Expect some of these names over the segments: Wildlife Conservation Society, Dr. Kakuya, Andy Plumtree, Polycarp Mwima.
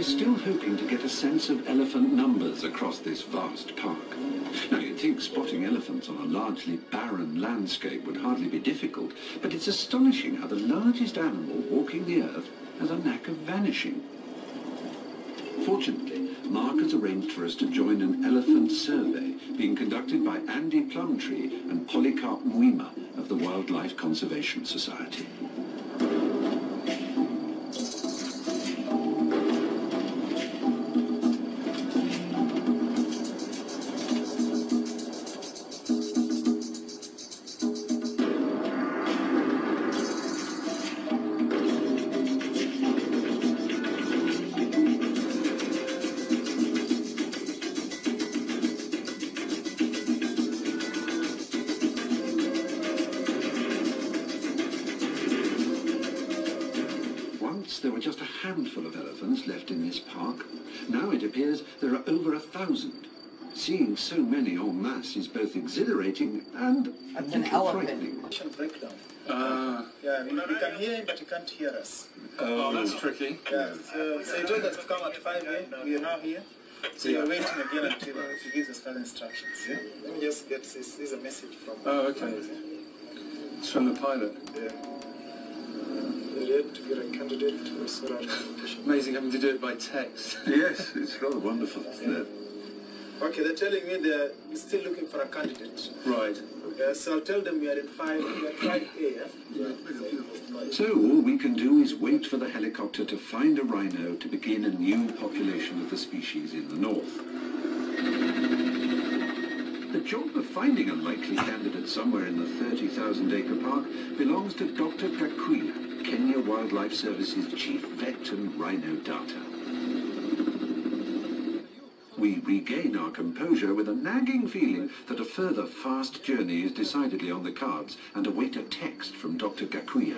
We're still hoping to get a sense of elephant numbers across this vast park. Now, you'd think spotting elephants on a largely barren landscape would hardly be difficult, but it's astonishing how the largest animal walking the earth has a knack of vanishing. Fortunately, Mark has arranged for us to join an elephant survey being conducted by Andy Plumtree and Polycarp Mwima of the Wildlife Conservation Society. There were just a handful of elephants left in this park. Now it appears there are over 1,000. Seeing so many en masse is both exhilarating and a little frightening. Yeah, we can hear him, but you can't hear us. Oh, that's tricky. Yeah, so he told us to come at 5 a.m. We are now here. So you're waiting again until he gives us further instructions. Yeah? Let me just get this. This is a message from... Oh, okay. It's from the pilot. Yeah. To get a candidate to a solar competition. Amazing having to do it by text. Yes, it's rather wonderful, isn't it? Okay, they're telling me they're still looking for a candidate. Right. Okay, so I'll tell them we are at 5 a.m. Yeah. So all we can do is wait for the helicopter to find a rhino to begin a new population of the species in the north. The job of finding a likely candidate somewhere in the 30,000-acre park belongs to Dr. Kakuya, Kenya Wildlife Service's chief vet and rhino darter. We regain our composure with a nagging feeling that a further fast journey is decidedly on the cards and await a text from Dr. Kakuya.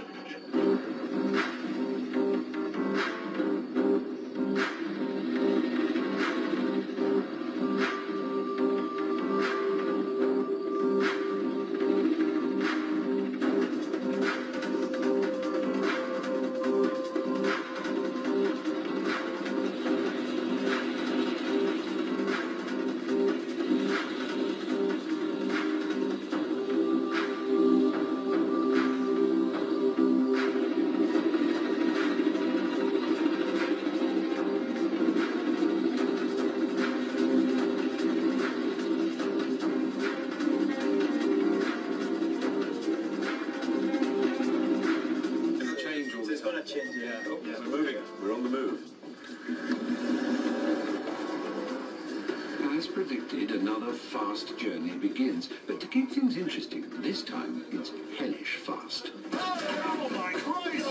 As predicted, another fast journey begins. But to keep things interesting, this time it's hellish fast. Oh my Christ!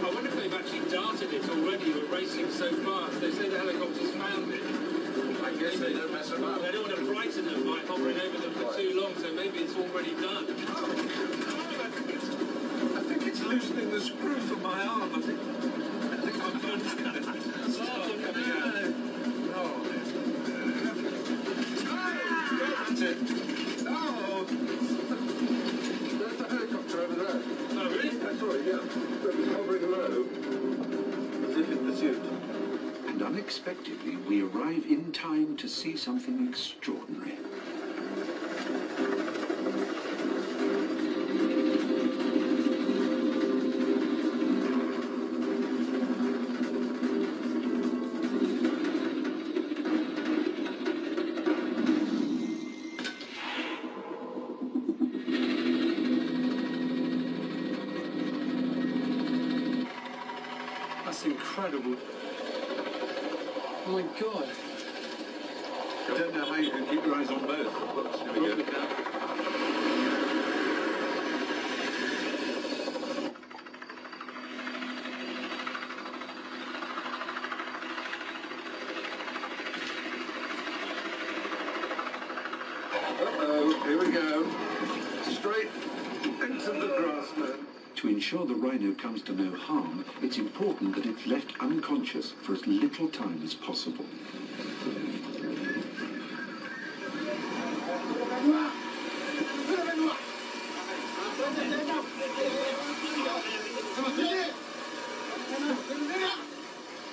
I wonder if they've actually darted it already. We're racing so fast. They say the helicopter's found it. I guess they don't mess about. They don't want to frighten them by hovering over them for too long, so maybe it's already done. Oh, I think it's loosening the screw from my arm. I think I'm done. And unexpectedly, we arrive in time to see something extraordinary. That's incredible. Oh my God. I don't know how you can keep your eyes on both. Whoops, here we go. Uh-oh, here we go. Straight into the grass now. To ensure the rhino comes to no harm, it's important that it's left unconscious for as little time as possible.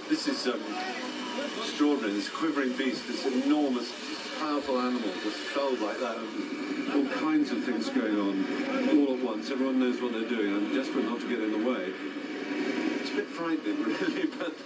This is extraordinary, this quivering beast, this enormous, powerful animal just fell like that. All kinds of things going on all at once. Everyone knows what they're doing. I'm desperate not to get in the way. It's a bit frightening, really, but...